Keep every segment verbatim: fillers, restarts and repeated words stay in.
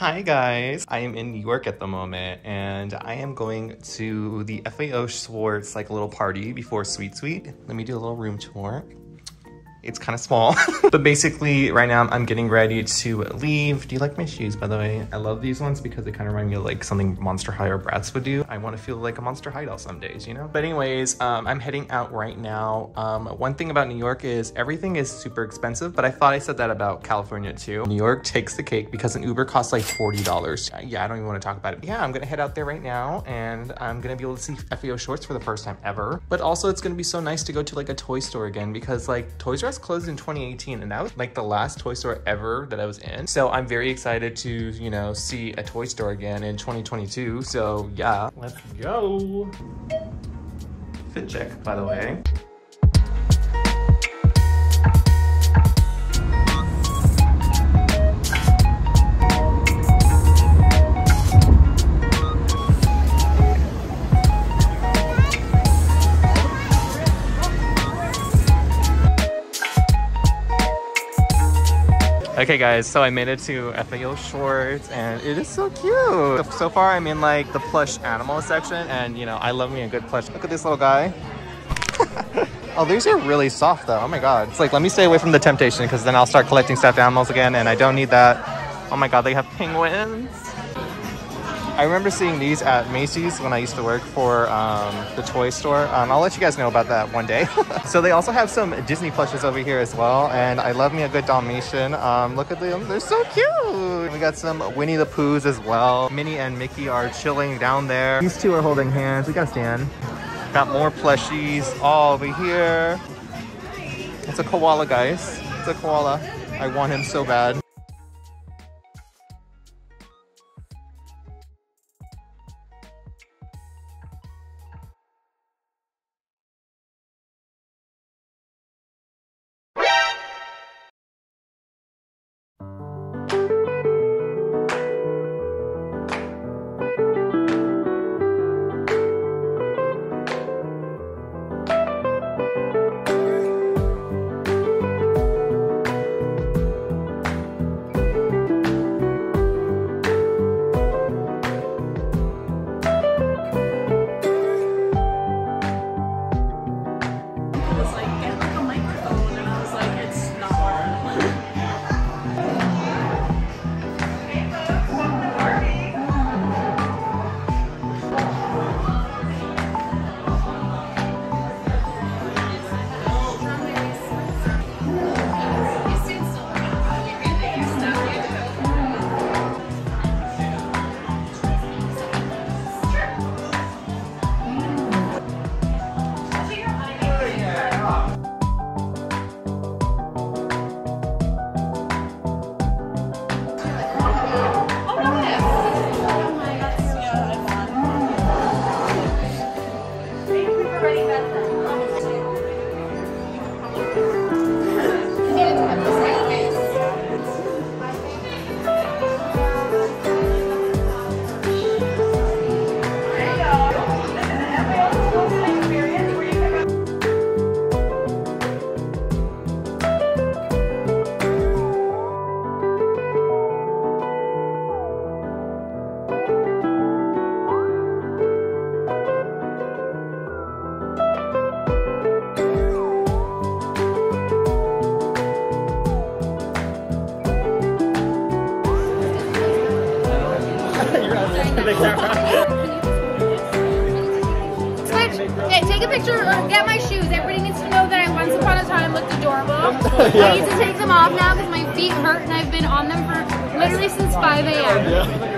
Hi guys, I am in New York at the moment and I am going to the F A O Schwarz like little party before Sweet Suite. Let me do a little room tour. It's kind of small, but basically right now I'm getting ready to leave. Do you like my shoes, by the way? I love these ones because they kind of remind me of like something Monster High or Bratz would do. I want to feel like a Monster High doll some days, you know? But anyways, um, I'm heading out right now. Um, one thing about New York is everything is super expensive, but I thought I said that about California too. New York takes the cake because an Uber costs like forty dollars. Yeah, I don't even want to talk about it. Yeah, I'm gonna head out there right now and I'm gonna be able to see F A O Schwarz for the first time ever. But also it's gonna be so nice to go to like a toy store again because like Toys R closed in twenty eighteen and that was like the last toy store ever that I was in, so I'm very excited to, you know, see a toy store again in twenty twenty-two. So yeah, let's go. Fit check, by the way. Okay guys, so I made it to F A O Schwarz and it is so cute. So far I'm in like the plush animal section and you know, I love me a good plush. Look at this little guy. Oh, these are really soft though, oh my God. It's like, let me stay away from the temptation because then I'll start collecting stuffed animals again and I don't need that. Oh my God, they have penguins. I remember seeing these at Macy's when I used to work for um, the toy store. Um, I'll let you guys know about that one day. So they also have some Disney plushes over here as well. And I love me a good Dalmatian. Um, look at them, they're so cute. We got some Winnie the Poohs as well. Minnie and Mickey are chilling down there. These two are holding hands, we gotta stand. Got more plushies all over here. It's a koala, guys. It's a koala. I want him so bad. I need to take them off now because my feet hurt and I've been on them for literally since five A M Yeah.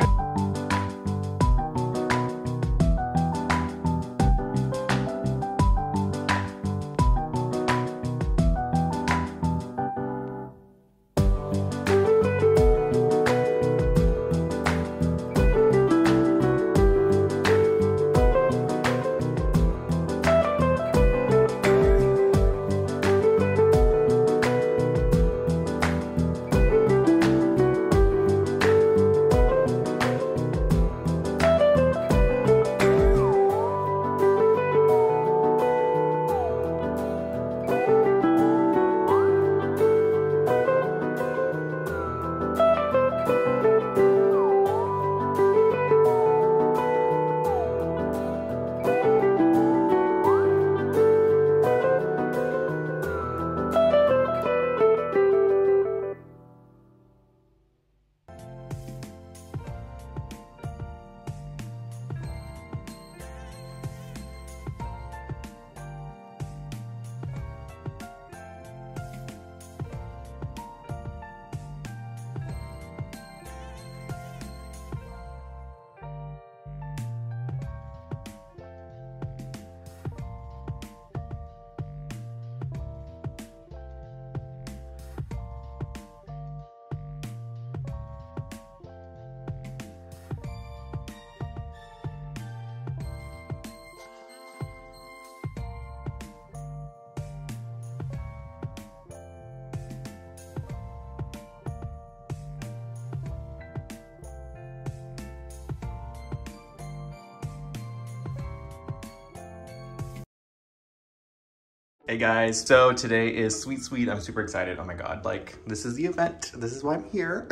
Hey guys, so today is Sweet Suite. I'm super excited. Oh my god, like this is the event. This is why I'm here.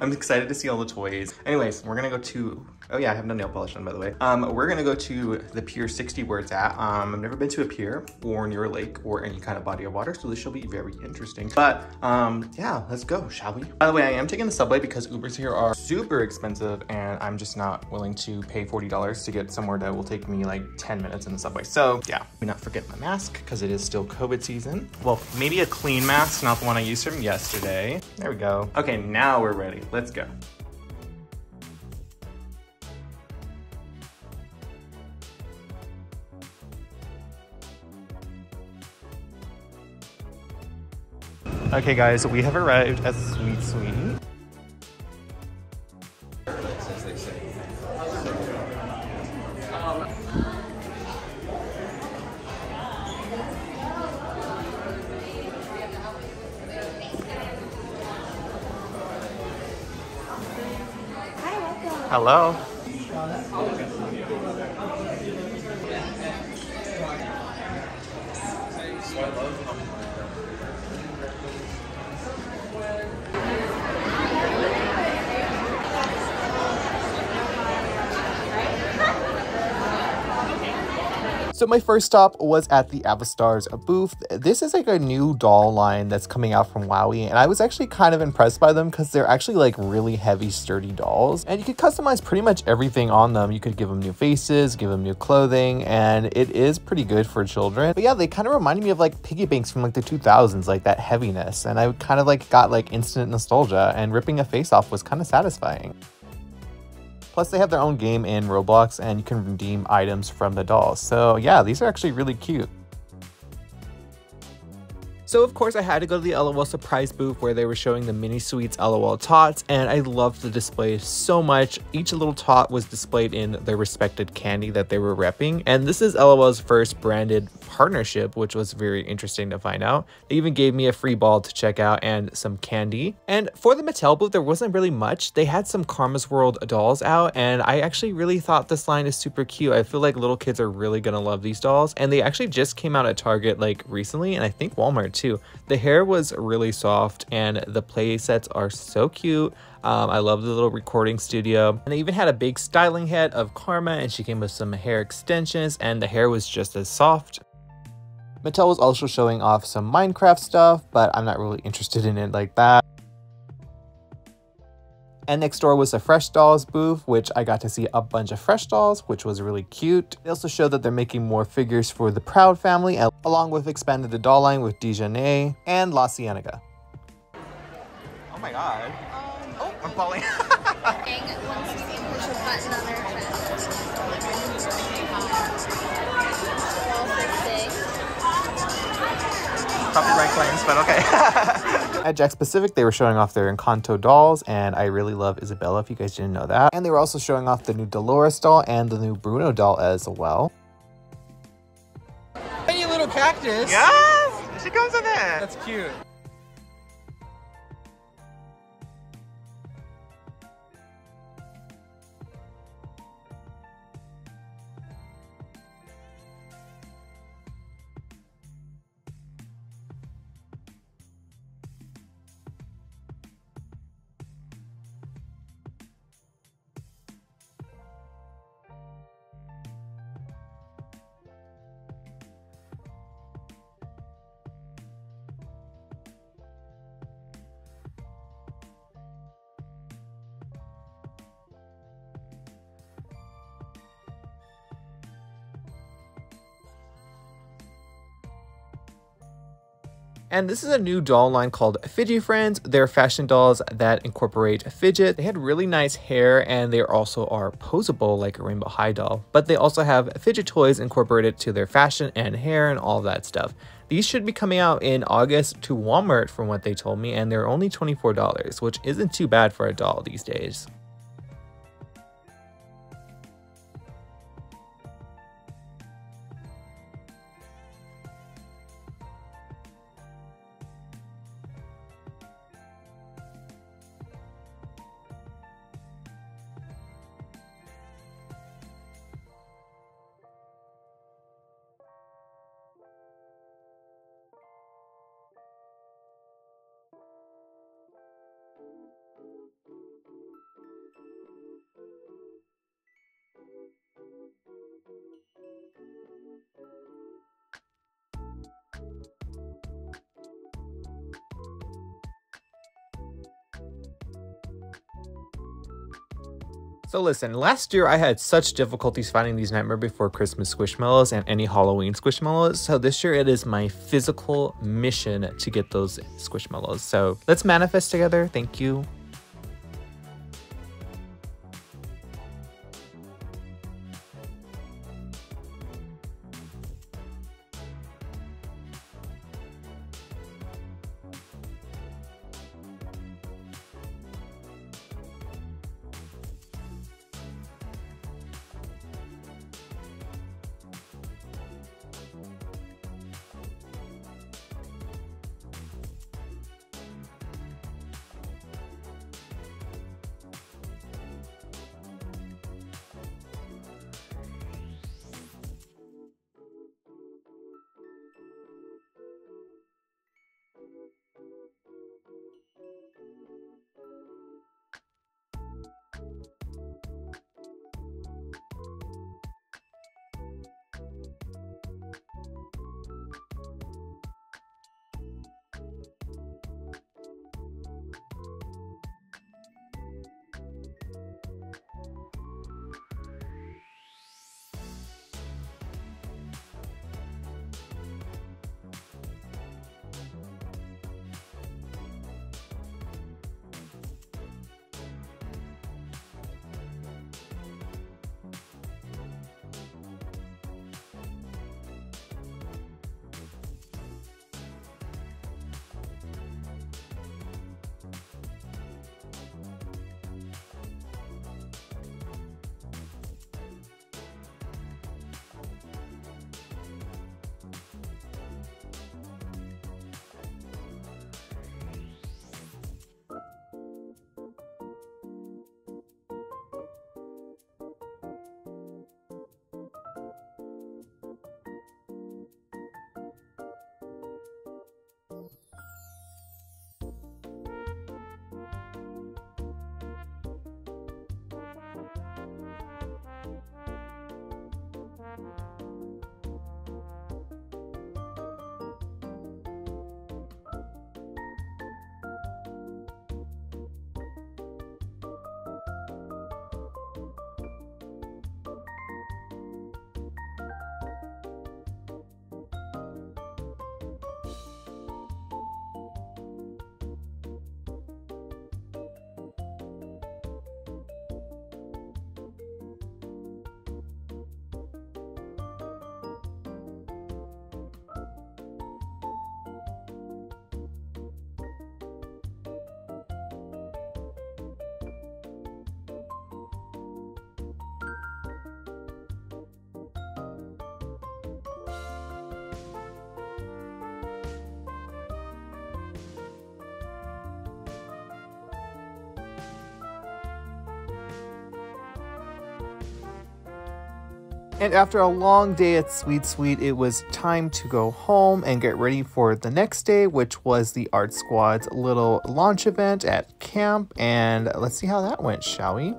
I'm excited to see all the toys. Anyways, we're gonna go to, oh yeah, I have no nail polish on by the way. Um, we're gonna go to the pier sixty where it's at. Um, I've never been to a pier or near a lake or any kind of body of water, so this should be very interesting. But um, yeah, let's go, shall we? By the way, I am taking the subway because Ubers here are super expensive and I'm just not willing to pay forty dollars to get somewhere that will take me like ten minutes in the subway. So yeah, do not forget my mask because it is still COVID season. Well, maybe a clean mask, not the one I used from yesterday. There we go. Okay, now we're ready. Let's go. Okay guys, we have arrived at Sweet Suite. Hello. So my first stop was at the Avastars booth. This is like a new doll line that's coming out from Wowie, and I was actually kind of impressed by them because they're actually like really heavy, sturdy dolls. And you could customize pretty much everything on them. You could give them new faces, give them new clothing, and it is pretty good for children. But yeah, they kind of reminded me of like piggy banks from like the two thousands, like that heaviness. And I kind of like got like instant nostalgia, and ripping a face off was kind of satisfying. Plus, they have their own game in Roblox, and you can redeem items from the dolls. So yeah, these are actually really cute. So of course I had to go to the LOL Surprise booth where they were showing the Mini Suites LOL Tots, and I loved the display so much. Each little tot was displayed in their respected candy that they were repping, and this is LOL's first branded partnership, which was very interesting to find out. They even gave me a free ball to check out and some candy. And for the Mattel booth, there wasn't really much. They had some Karma's World dolls out, and I actually really thought this line is super cute. I feel like little kids are really gonna love these dolls, and they actually just came out at Target like recently, and I think Walmart too. Too. The hair was really soft and the play sets are so cute. Um, I love the little recording studio. And they even had a big styling head of Karma, and she came with some hair extensions, and the hair was just as soft. Mattel was also showing off some Minecraft stuff, but I'm not really interested in it like that. And next door was the Fresh Dolls booth, which I got to see a bunch of Fresh Dolls, which was really cute. They also showed that they're making more figures for the Proud Family, along with expanded the doll line with Dijanet and La Cienega. Oh my god. Um, oh, I'm falling. Copyright claims, but okay. At Jack's Pacific, they were showing off their Encanto dolls, and I really love Isabella, if you guys didn't know that. And they were also showing off the new Dolores doll and the new Bruno doll as well. Hey, you little cactus! Yes! She comes in there! That's cute. And this is a new doll line called Fidget Friends. They're fashion dolls that incorporate fidget. They had really nice hair, and they also are posable like a Rainbow High doll, but they also have fidget toys incorporated to their fashion and hair and all that stuff. These should be coming out in August to Walmart from what they told me, and they're only twenty-four dollars, which isn't too bad for a doll these days. So listen, last year I had such difficulties finding these Nightmare Before Christmas Squishmallows and any Halloween Squishmallows, so this year it is my physical mission to get those Squishmallows. So let's manifest together. Thank you. And after a long day at Sweet Suite, it was time to go home and get ready for the next day, which was the Art Squad's little launch event at camp. And let's see how that went, shall we?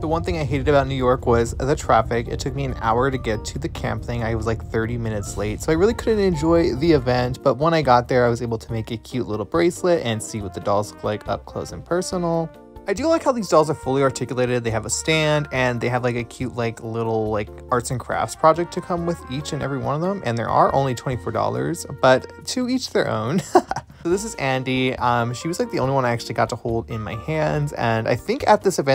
The one thing I hated about New York was the traffic. It took me an hour to get to the camp thing. I was like thirty minutes late, so I really couldn't enjoy the event. But when I got there, I was able to make a cute little bracelet and see what the dolls look like up close and personal. I do like how these dolls are fully articulated. They have a stand and they have like a cute like little like arts and crafts project to come with each and every one of them. And there are only twenty-four dollars, but to each their own. So this is Andy. Um, she was like the only one I actually got to hold in my hands. And I think at this event,